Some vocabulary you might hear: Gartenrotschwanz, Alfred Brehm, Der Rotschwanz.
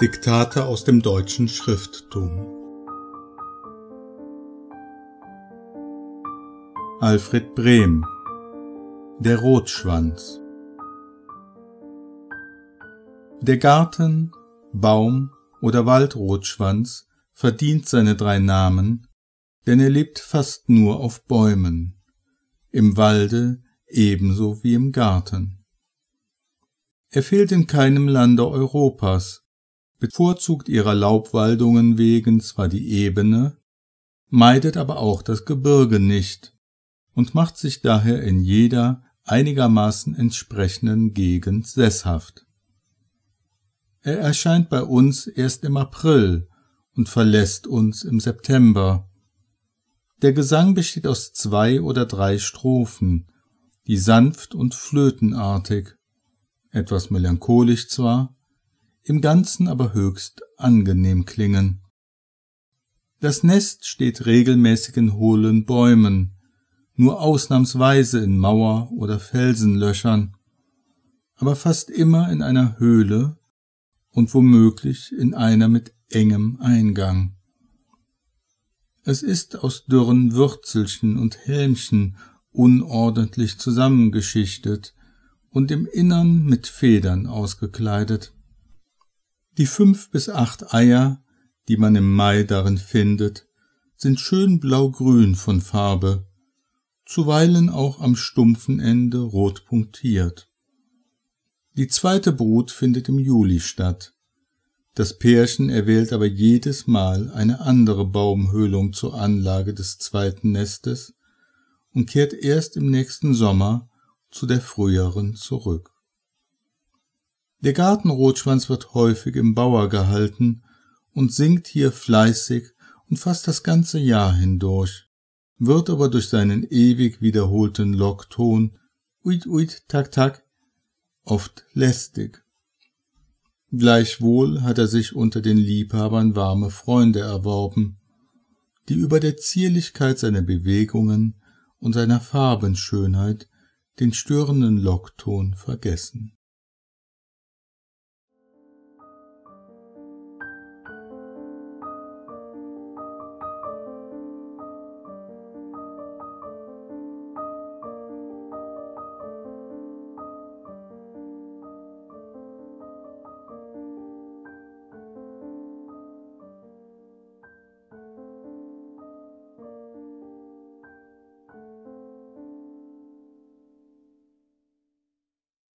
Diktate aus dem deutschen Schrifttum. Alfred Brehm, Der Rotschwanz. Der Garten-, Baum- oder Waldrotschwanz verdient seine drei Namen, denn er lebt fast nur auf Bäumen, im Walde ebenso wie im Garten. Er fehlt in keinem Lande Europas, bevorzugt ihrer Laubwaldungen wegen zwar die Ebene, meidet aber auch das Gebirge nicht und macht sich daher in jeder einigermaßen entsprechenden Gegend sesshaft. Er erscheint bei uns erst im April und verlässt uns im September. Der Gesang besteht aus 2 oder 3 Strophen, die sanft und flötenartig, etwas melancholisch zwar, im Ganzen aber höchst angenehm klingen. Das Nest steht regelmäßig in hohlen Bäumen, nur ausnahmsweise in Mauer- oder Felsenlöchern, aber fast immer in einer Höhle und womöglich in einer mit engem Eingang. Es ist aus dürren Würzelchen und Helmchen unordentlich zusammengeschichtet und im Innern mit Federn ausgekleidet. Die 5 bis 8 Eier, die man im Mai darin findet, sind schön blaugrün von Farbe, zuweilen auch am stumpfen Ende rot punktiert. Die zweite Brut findet im Juli statt. Das Pärchen erwählt aber jedes Mal eine andere Baumhöhlung zur Anlage des zweiten Nestes und kehrt erst im nächsten Sommer zu der früheren zurück. Der Gartenrotschwanz wird häufig im Bauer gehalten und singt hier fleißig und fast das ganze Jahr hindurch, wird aber durch seinen ewig wiederholten Lockton uit uit tak tak oft lästig. Gleichwohl hat er sich unter den Liebhabern warme Freunde erworben, die über der Zierlichkeit seiner Bewegungen und seiner Farbenschönheit den störenden Lockton vergessen.